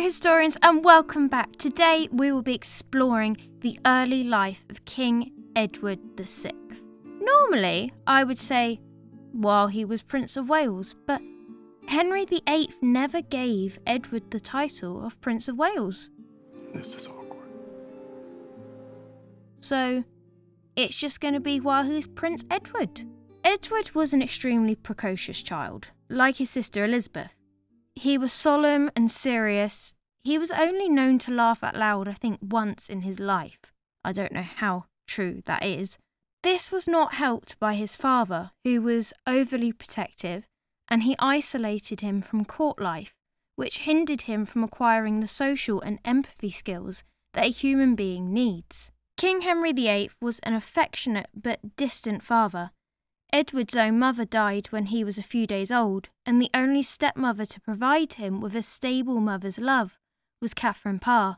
Hello historians and welcome back. Today we will be exploring the early life of King Edward VI. Normally I would say while he was Prince of Wales, but Henry VIII never gave Edward the title of Prince of Wales. This is awkward. So it's just going to be while he's Prince Edward. Edward was an extremely precocious child, like his sister Elizabeth. He was solemn and serious. He was only known to laugh out loud, I think, once in his life. I don't know how true that is. This was not helped by his father, who was overly protective, and he isolated him from court life, which hindered him from acquiring the social and empathy skills that a human being needs. King Henry VIII was an affectionate but distant father. Edward's own mother died when he was a few days old, and the only stepmother to provide him with a stable mother's love was Catherine Parr.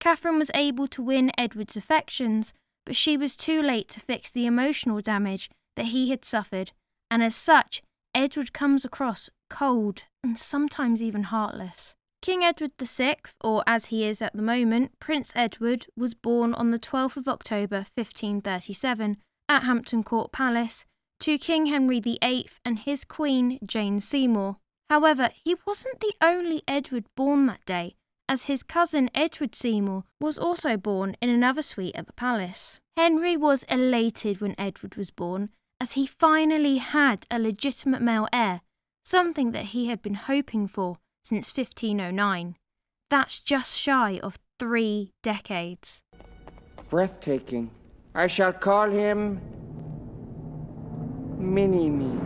Catherine was able to win Edward's affections, but she was too late to fix the emotional damage that he had suffered, and as such, Edward comes across cold and sometimes even heartless. King Edward VI, or as he is at the moment, Prince Edward, was born on the 12th of October 1537 at Hampton Court Palace, to King Henry VIII and his queen, Jane Seymour. However, he wasn't the only Edward born that day, as his cousin Edward Seymour was also born in another suite at the palace. Henry was elated when Edward was born, as he finally had a legitimate male heir, something that he had been hoping for since 1509. That's just shy of 3 decades. Breathtaking. I shall call him Mini-Me.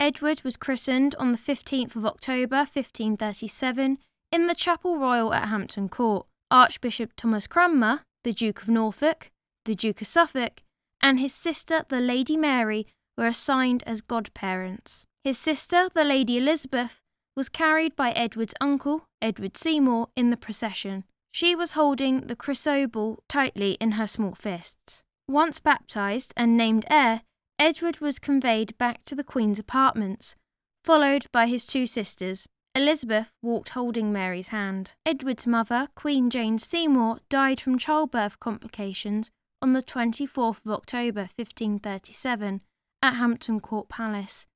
Edward was christened on the 15th of October 1537 in the Chapel Royal at Hampton Court. Archbishop Thomas Cranmer, the Duke of Norfolk, the Duke of Suffolk, and his sister, the Lady Mary, were assigned as godparents. His sister, the Lady Elizabeth, was carried by Edward's uncle, Edward Seymour, in the procession. She was holding the chrysobal tightly in her small fists. Once baptised and named heir, Edward was conveyed back to the Queen's apartments, followed by his 2 sisters. Elizabeth walked holding Mary's hand. Edward's mother, Queen Jane Seymour, died from childbirth complications on the 24th of October 1537 at Hampton Court Palace,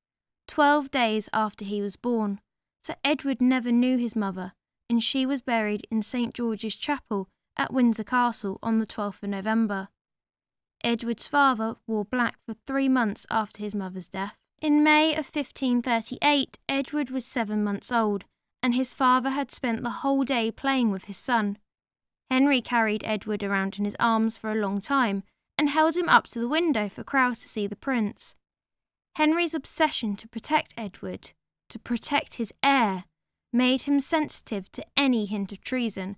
12 days after he was born, so Edward never knew his mother, and she was buried in St. George's Chapel at Windsor Castle on the 12th of November. Edward's father wore black for 3 months after his mother's death. In May of 1538, Edward was 7 months old, and his father had spent the whole day playing with his son. Henry carried Edward around in his arms for a long time and held him up to the window for crowds to see the prince. Henry's obsession to protect Edward, to protect his heir, made him sensitive to any hint of treason,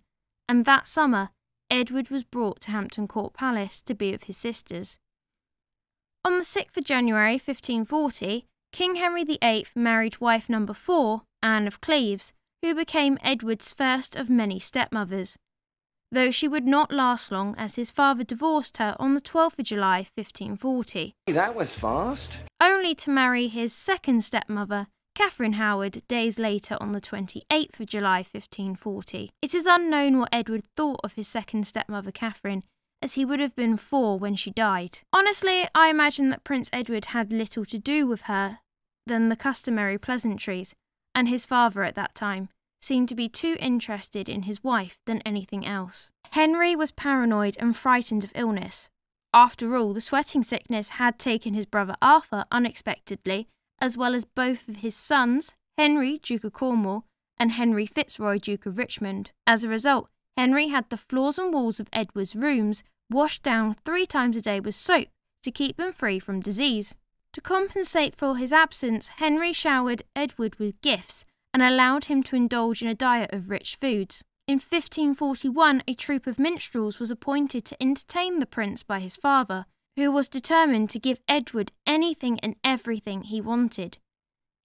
and that summer Edward was brought to Hampton Court Palace to be with his sisters. On the 6th of January 1540, King Henry VIII married wife number 4, Anne of Cleves, who became Edward's first of many stepmothers, though she would not last long as his father divorced her on the 12th of July 1540. That was fast. Only to marry his second stepmother, Catherine Howard, days later on the 28th of July 1540. It is unknown what Edward thought of his second stepmother Catherine, as he would have been 4 when she died. Honestly, I imagine that Prince Edward had little to do with her than the customary pleasantries, and his father at that time seemed to be too interested in his wife than anything else. Henry was paranoid and frightened of illness. After all, the sweating sickness had taken his brother Arthur unexpectedly, as well as both of his sons, Henry, Duke of Cornwall, and Henry Fitzroy, Duke of Richmond. As a result, Henry had the floors and walls of Edward's rooms washed down 3 times a day with soap to keep them free from disease. To compensate for his absence, Henry showered Edward with gifts and allowed him to indulge in a diet of rich foods. In 1541, a troupe of minstrels was appointed to entertain the prince by his father, who was determined to give Edward anything and everything he wanted.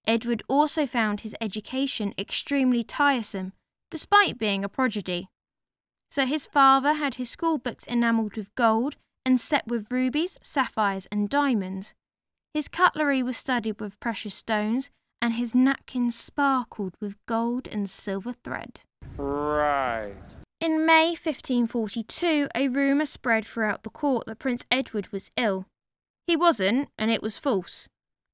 Edward also found his education extremely tiresome, despite being a prodigy. So his father had his school books enamelled with gold and set with rubies, sapphires and diamonds. His cutlery was studded with precious stones, and his napkin sparkled with gold and silver thread. Right. In May 1542, a rumour spread throughout the court that Prince Edward was ill. He wasn't, and it was false.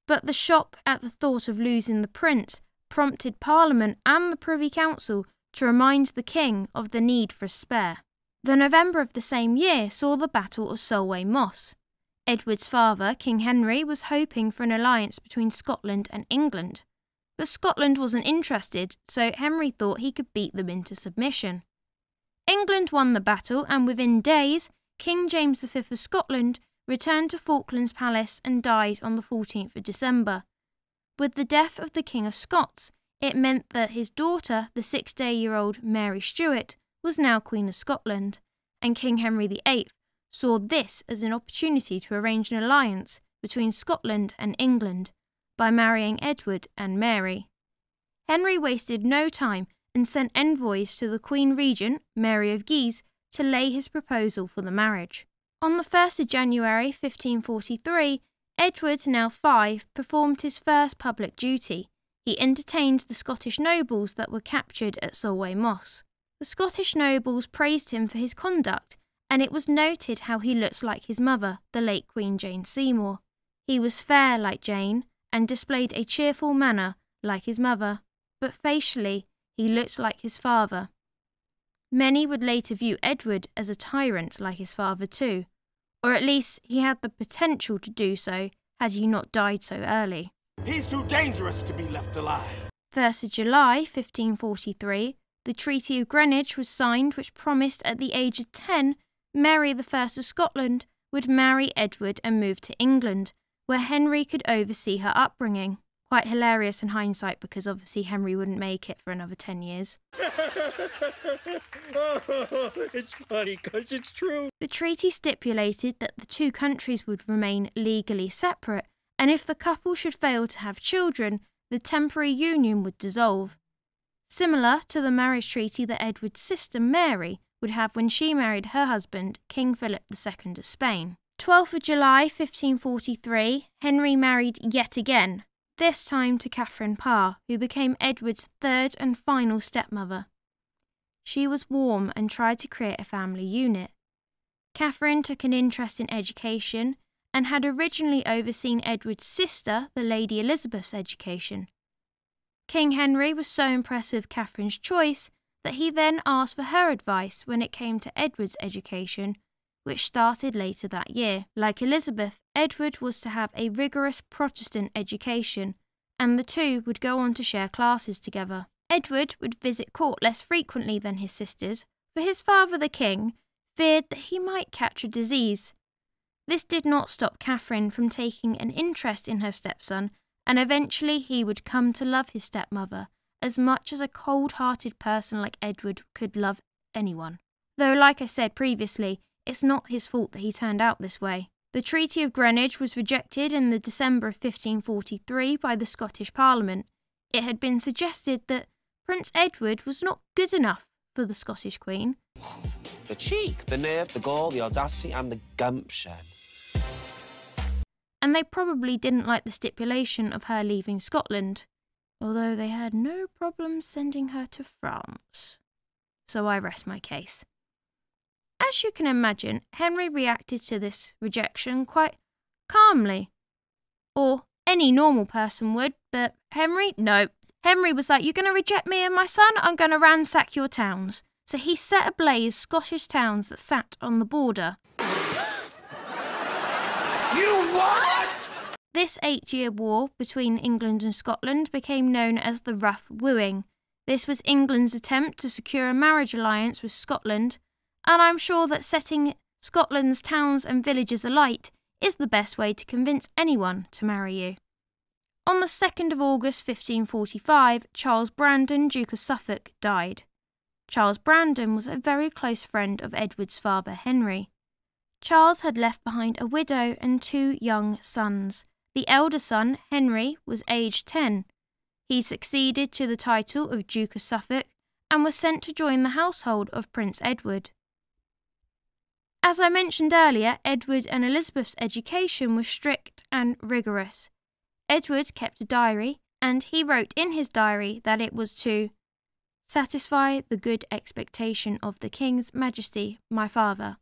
But the shock at the thought of losing the prince prompted Parliament and the Privy Council to remind the king of the need for a spare. The November of the same year saw the Battle of Solway Moss. Edward's father, King Henry, was hoping for an alliance between Scotland and England. But Scotland wasn't interested, so Henry thought he could beat them into submission. England won the battle, and within days, King James V of Scotland returned to Falkland's Palace and died on the 14th of December. With the death of the King of Scots, it meant that his daughter, the 6-day-old Mary Stuart, was now Queen of Scotland, and King Henry VIII saw this as an opportunity to arrange an alliance between Scotland and England by marrying Edward and Mary. Henry wasted no time and sent envoys to the Queen Regent, Mary of Guise, to lay his proposal for the marriage. On the 1st of January 1543, Edward, now 5, performed his first public duty. He entertained the Scottish nobles that were captured at Solway Moss. The Scottish nobles praised him for his conduct, and it was noted how he looked like his mother, the late Queen Jane Seymour. He was fair like Jane, and displayed a cheerful manner like his mother, but facially he looked like his father. Many would later view Edward as a tyrant like his father too, or at least he had the potential to do so had he not died so early. He's too dangerous to be left alive. 1st of July 1543, the Treaty of Greenwich was signed, which promised at the age of 10, Mary I of Scotland would marry Edward and move to England, where Henry could oversee her upbringing. Quite hilarious in hindsight, because obviously Henry wouldn't make it for another 10 years. Oh, it's funny because it's true. The treaty stipulated that the two countries would remain legally separate, and if the couple should fail to have children, the temporary union would dissolve. Similar to the marriage treaty that Edward's sister Mary would have when she married her husband, King Philip II of Spain. 12th of July 1543, Henry married yet again, this time to Catherine Parr, who became Edward's third and final stepmother. She was warm and tried to create a family unit. Catherine took an interest in education and had originally overseen Edward's sister, the Lady Elizabeth's education. King Henry was so impressed with Catherine's choice that he then asked for her advice when it came to Edward's education, which started later that year. Like Elizabeth, Edward was to have a rigorous Protestant education, and the two would go on to share classes together. Edward would visit court less frequently than his sisters, for his father the king feared that he might catch a disease. This did not stop Catherine from taking an interest in her stepson, and eventually he would come to love his stepmother as much as a cold-hearted person like Edward could love anyone. Though, like I said previously, it's not his fault that he turned out this way. The Treaty of Greenwich was rejected in the December of 1543 by the Scottish Parliament. It had been suggested that Prince Edward was not good enough for the Scottish Queen. The cheek, the nerve, the gall, the audacity and the gumption. And they probably didn't like the stipulation of her leaving Scotland, although they had no problem sending her to France. So I rest my case. As you can imagine, Henry reacted to this rejection quite calmly. Or any normal person would, but Henry? No. Henry was like, you're going to reject me and my son? I'm going to ransack your towns. So he set ablaze Scottish towns that sat on the border. You what? This 8-year war between England and Scotland became known as the Rough Wooing. This was England's attempt to secure a marriage alliance with Scotland, and I'm sure that setting Scotland's towns and villages alight is the best way to convince anyone to marry you. On the 2nd of August 1545, Charles Brandon, Duke of Suffolk, died. Charles Brandon was a very close friend of Edward's father, Henry. Charles had left behind a widow and 2 young sons. The elder son, Henry, was aged 10. He succeeded to the title of Duke of Suffolk and was sent to join the household of Prince Edward. As I mentioned earlier, Edward and Elizabeth's education was strict and rigorous. Edward kept a diary and he wrote in his diary that it was to satisfy the good expectation of the King's Majesty, my father.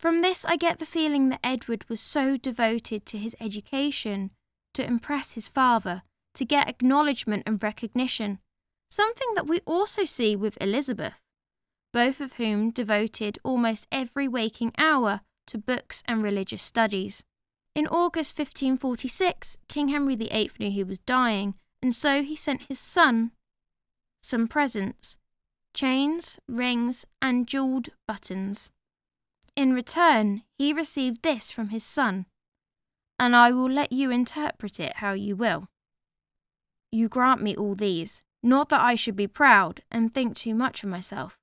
From this I get the feeling that Edward was so devoted to his education, to impress his father, to get acknowledgement and recognition, something that we also see with Elizabeth, both of whom devoted almost every waking hour to books and religious studies. In August 1546, King Henry VIII knew he was dying, and so he sent his son some presents, chains, rings, and jewelled buttons. In return, he received this from his son, and I will let you interpret it how you will. You grant me all these, not that I should be proud and think too much of myself,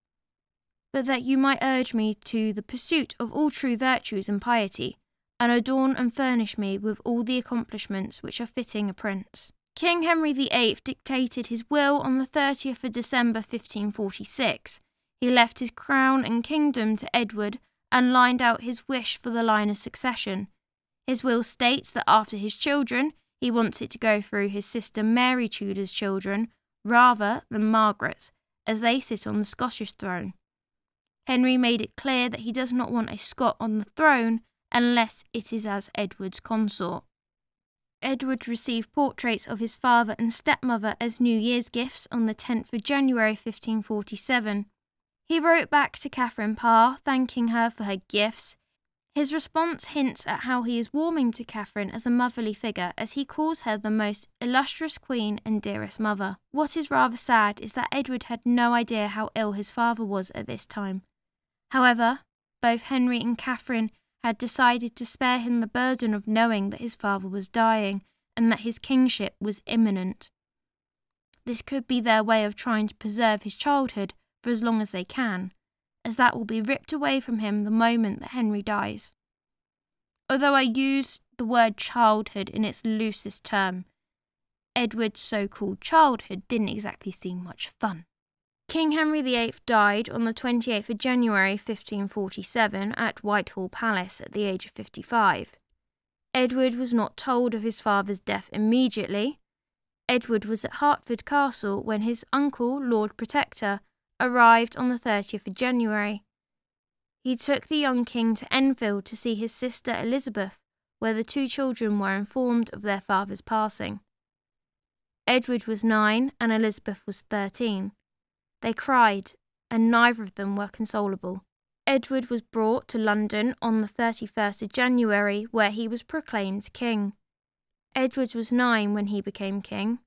but that you might urge me to the pursuit of all true virtues and piety, and adorn and furnish me with all the accomplishments which are fitting a prince. King Henry VIII dictated his will on the 30th of December 1546. He left his crown and kingdom to Edward and lined out his wish for the line of succession. His will states that after his children, he wants it to go through his sister Mary Tudor's children, rather than Margaret's, as they sit on the Scottish throne. Henry made it clear that he does not want a Scot on the throne unless it is as Edward's consort. Edward received portraits of his father and stepmother as New Year's gifts on the 10th of January 1547. He wrote back to Catherine Parr, thanking her for her gifts. His response hints at how he is warming to Catherine as a motherly figure, as he calls her the most illustrious queen and dearest mother. What is rather sad is that Edward had no idea how ill his father was at this time. However, both Henry and Catherine had decided to spare him the burden of knowing that his father was dying and that his kingship was imminent. This could be their way of trying to preserve his childhood for as long as they can, as that will be ripped away from him the moment that Henry dies. Although I use the word childhood in its loosest term, Edward's so-called childhood didn't exactly seem much fun. King Henry VIII died on the 28th of January 1547 at Whitehall Palace at the age of 55. Edward was not told of his father's death immediately. Edward was at Hertford Castle when his uncle, Lord Protector, arrived on the 30th of January. He took the young king to Enfield to see his sister Elizabeth, where the two children were informed of their father's passing. Edward was 9 and Elizabeth was 13. They cried, and neither of them were consolable. Edward was brought to London on the 31st of January, where he was proclaimed king. Edward was 9 when he became king.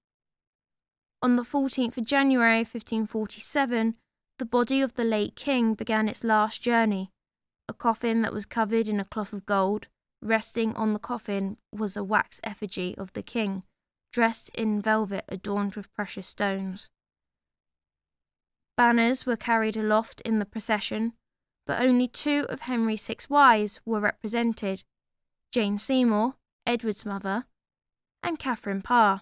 On the 14th of January 1547, the body of the late king began its last journey. A coffin that was covered in a cloth of gold. Resting on the coffin was a wax effigy of the king, dressed in velvet adorned with precious stones. Banners were carried aloft in the procession, but only 2 of Henry's 6 wives were represented, Jane Seymour, Edward's mother, and Catherine Parr.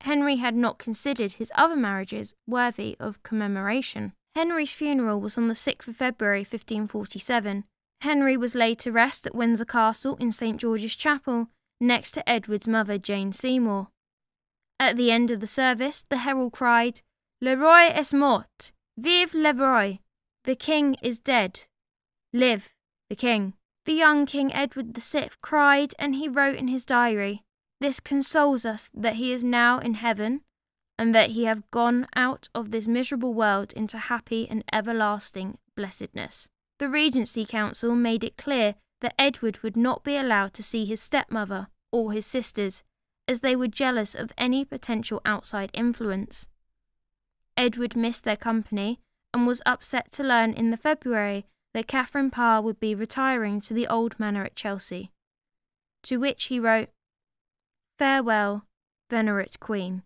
Henry had not considered his other marriages worthy of commemoration. Henry's funeral was on the 6th of February 1547. Henry was laid to rest at Windsor Castle in St. George's Chapel, next to Edward's mother Jane Seymour. At the end of the service, the herald cried, "Le roi est mort. Vive le roi. The king is dead. Live the king." The young King Edward VI cried, and he wrote in his diary, "This consoles us that he is now in heaven, and that he have gone out of this miserable world into happy and everlasting blessedness." The Regency Council made it clear that Edward would not be allowed to see his stepmother or his sisters, as they were jealous of any potential outside influence. Edward missed their company and was upset to learn in the February that Catherine Parr would be retiring to the old manor at Chelsea, to which he wrote, "Farewell, venerate Queen,"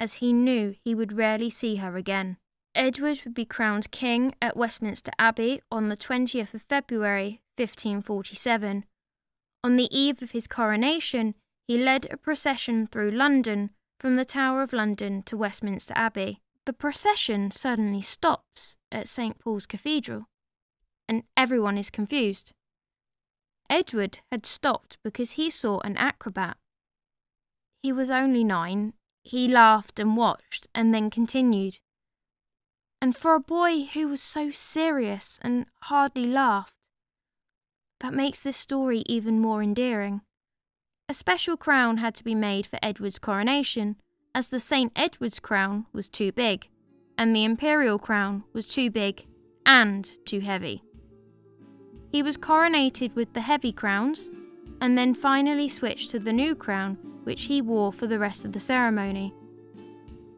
as he knew he would rarely see her again. Edward would be crowned king at Westminster Abbey on the 20th of February 1547. On the eve of his coronation, he led a procession through London from the Tower of London to Westminster Abbey. The procession suddenly stops at St. Paul's Cathedral, and everyone is confused. Edward had stopped because he saw an acrobat. He was only 9 He laughed and watched, and then continued. And for a boy who was so serious and hardly laughed, that makes this story even more endearing. A special crown had to be made for Edward's coronation, as the St. Edward's crown was too big, and the imperial crown was too big and too heavy. He was coronated with the heavy crowns, and then finally switched to the new crown, which he wore for the rest of the ceremony.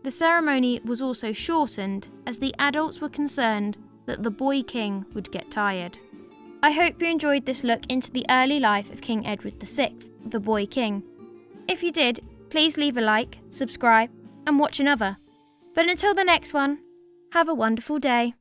The ceremony was also shortened, as the adults were concerned that the boy king would get tired. I hope you enjoyed this look into the early life of King Edward VI, the boy king. If you did, please leave a like, subscribe, and watch another. But until the next one, have a wonderful day.